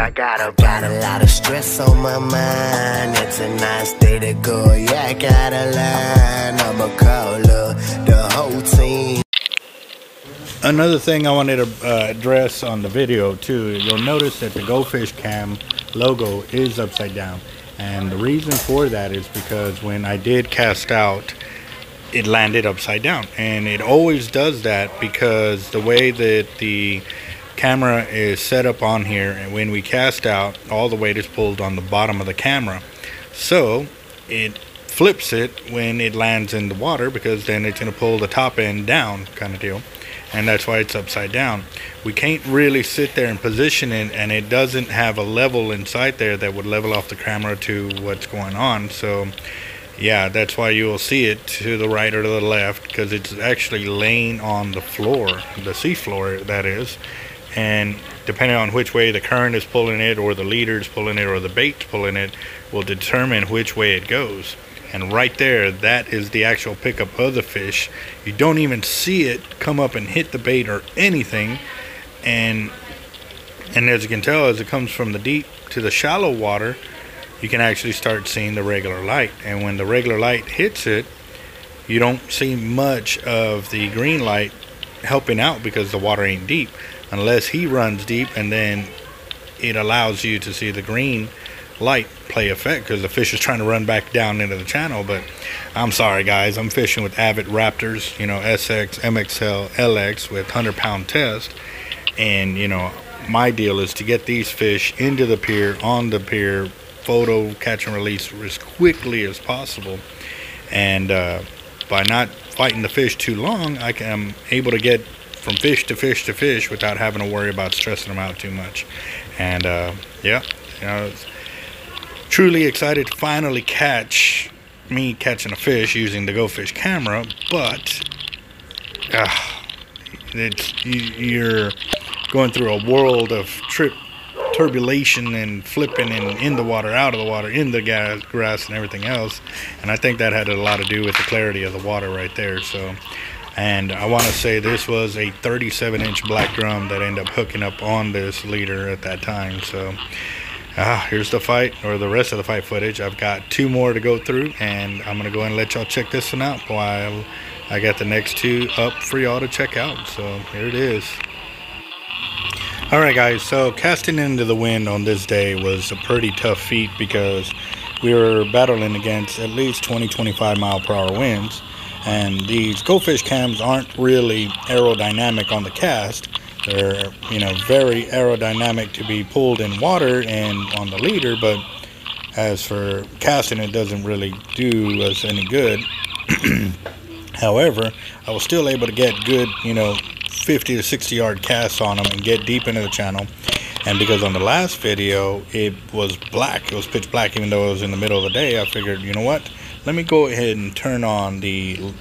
I got 'em. Got a lot of stress on my mind. It's a nice day to go. Yeah, I got a line. I'ma call up the whole team. Another thing I wanted to address on the video too, you'll notice that the GoFish Cam logo is upside down, and the reason for that is because when I did cast out, it landed upside down, and it always does that because the way that the camera is set up on here, and when we cast out, all the weight is pulled on the bottom of the camera, so it flips it when it lands in the water because then it's going to pull the top end down, kind of deal, and that's why it's upside down. We can't really sit there and position it, and it doesn't have a level inside there that would level off the camera to what's going on. So yeah, that's why you will see it to the right or to the left, because it's actually laying on the floor, the sea floor that is. And depending on which way the current is pulling it, or the leader's pulling it, or the bait's pulling it, will determine which way it goes. And right there, that is the actual pickup of the fish. You don't even see it come up and hit the bait or anything. And as you can tell, as it comes from the deep to the shallow water, you can actually start seeing the regular light. And when the regular light hits it, you don't see much of the green light helping out because the water ain't deep, unless he runs deep, and then it allows you to see the green light play effect because the fish is trying to run back down into the channel. But I'm sorry guys, I'm fishing with Avid Raptors, you know, SX, MXL, LX with 100-pound test, and you know, my deal is to get these fish into the pier, on the pier, photo, catch and release as quickly as possible, and by not fighting the fish too long, I'm able to get from fish to fish to fish without having to worry about stressing them out too much. And yeah, you know, it's truly excited to finally catch me catching a fish using the GoFish camera, but you're going through a world of turbulation and flipping, and in the water, out of the water, in the grass, and everything else. And I think that had a lot to do with the clarity of the water right there. So, and I want to say this was a 37-inch black drum that ended up hooking up on this leader at that time. So here's the fight, or the rest of the fight footage. I've got 2 more to go through, and I'm gonna go ahead and let y'all check this one out while I got the next 2 up for y'all to check out. So here it is. Alright guys, so casting into the wind on this day was a pretty tough feat because we were battling against at least 20-25 mile per hour winds, and these GoFish cams aren't really aerodynamic on the cast. They're, you know, very aerodynamic to be pulled in water and on the leader, but as for casting, it doesn't really do us any good. However, I was still able to get good, you know, 50 to 60 yard casts on them and get deep into the channel. And because on the last video it was black, it was pitch black, even though it was in the middle of the day, I figured, you know what, let me go ahead and turn on the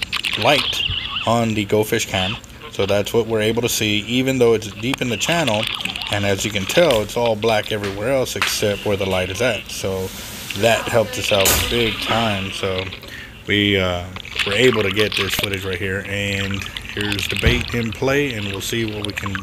light on the GoFish cam. So that's what we're able to see, even though it's deep in the channel, and as you can tell, it's all black everywhere else except where the light is at. So that helped us out big time. So we were able to get this footage right here, and here's the bait in play, and we'll see what we can